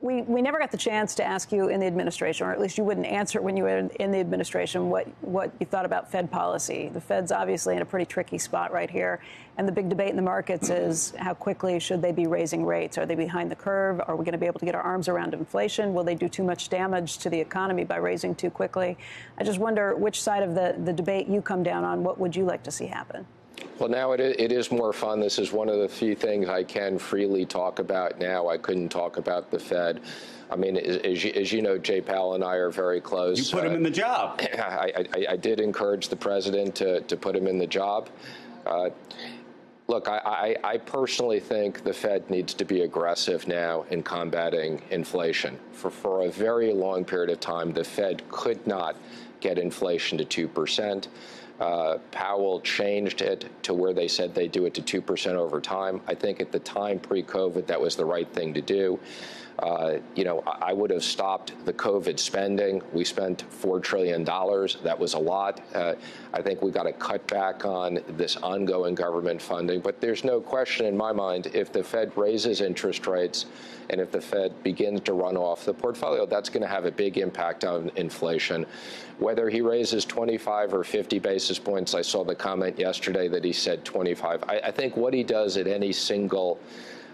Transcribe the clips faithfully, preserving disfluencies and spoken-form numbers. we, we never got the chance to ask you in the administration, or at least you wouldn't answer when you were in, in the administration, what, what you thought about Fed policy. The Fed's obviously in a pretty tricky spot right here. And the big debate in the markets is how quickly should they be raising rates? Are they behind the curve? Are we going to be able to get our arms around inflation? Will they do too much damage to the economy by raising too quickly? I just wonder which side of the, the debate you come down on. What would you like to see happen? Well, now it, it is more fun. This is one of the few things I can freely talk about now. I couldn't talk about the Fed. I mean, as you, as you know, Jay Powell and I are very close. You put him uh, in the job. I, I, I did encourage the president to, to put him in the job. Uh, Look, I, I, I personally think the Fed needs to be aggressive now in combating inflation. For, for a very long period of time, the Fed could not get inflation to two percent. Uh, Powell changed it to where they said they do it to two percent over time. I think at the time pre-COVID, that was the right thing to do. Uh, you know, I would have stopped the COVID spending. We spent four trillion dollars. That was a lot. Uh, I think we've got to cut back on this ongoing government funding. But there's no question in my mind, if the Fed raises interest rates and if the Fed begins to run off the portfolio, that's going to have a big impact on inflation. Whether he raises twenty-five or fifty basis points, I saw the comment yesterday that he said twenty-five. I, I think what he does at any single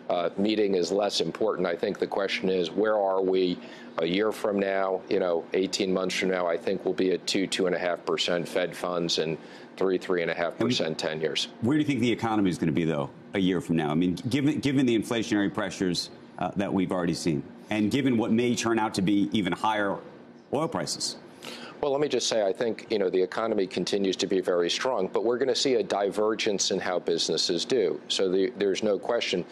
Uh, meeting is less important. I think the question is, where are we a year from now? You know, eighteen months from now, I think we'll be at two, two and a half percent Fed funds and three, three and a half percent ten years. Where do you think the economy is going to be, though, a year from now? I mean, given given the inflationary pressures uh, that we've already seen, and given what may turn out to be even higher oil prices. Well, let me just say, I think, you know, the economy continues to be very strong, but we're going to see a divergence in how businesses do. So the, there's no question.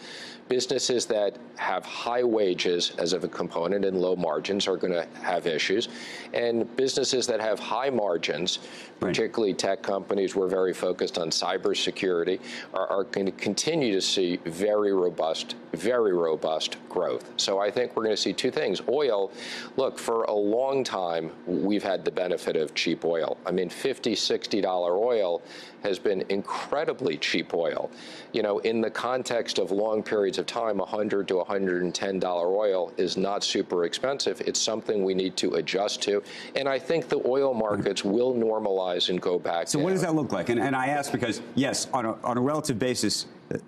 Businesses that have high wages as of a component and low margins are going to have issues. And businesses that have high margins, particularly tech companies, we're very focused on cybersecurity, are, are going to continue to see very robust, very robust growth. So I think we're going to see two things. Oil, look, for a long time, we've had the benefit of cheap oil. I mean, fifty, sixty dollar oil has been incredibly cheap oil. You know, in the context of long periods of time, one hundred to one hundred ten dollar oil is not super expensive. It's something we need to adjust to. And I think the oil markets will normalize and go back. So down. What does that look like? And, and I ask because, yes, on a, on a relative basis,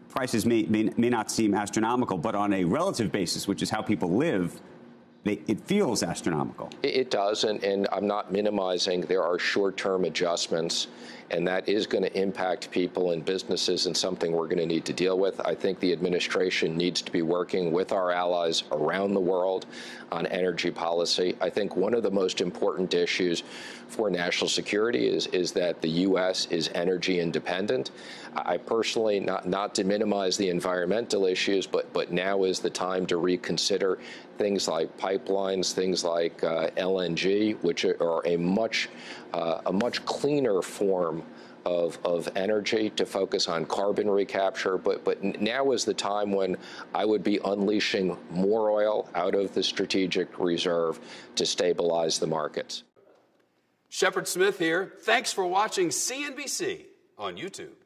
prices may, may, may not seem astronomical, but on a relative basis, which is how people live, it feels astronomical. It does, and, and I'm not minimizing. There are short-term adjustments, and that is going to impact people and businesses and something we're going to need to deal with. I think the administration needs to be working with our allies around the world on energy policy. I think one of the most important issues for national security is, is that the U S is energy independent. I personally, not, not to minimize the environmental issues, but, but now is the time to reconsider things like pipelines, things like uh, L N G, which are a much, uh, a much cleaner form of, of energy, to focus on carbon recapture. But, but now is the time when I would be unleashing more oil out of the strategic reserve to stabilize the markets. Shepard Smith here. Thanks for watching C N B C on YouTube.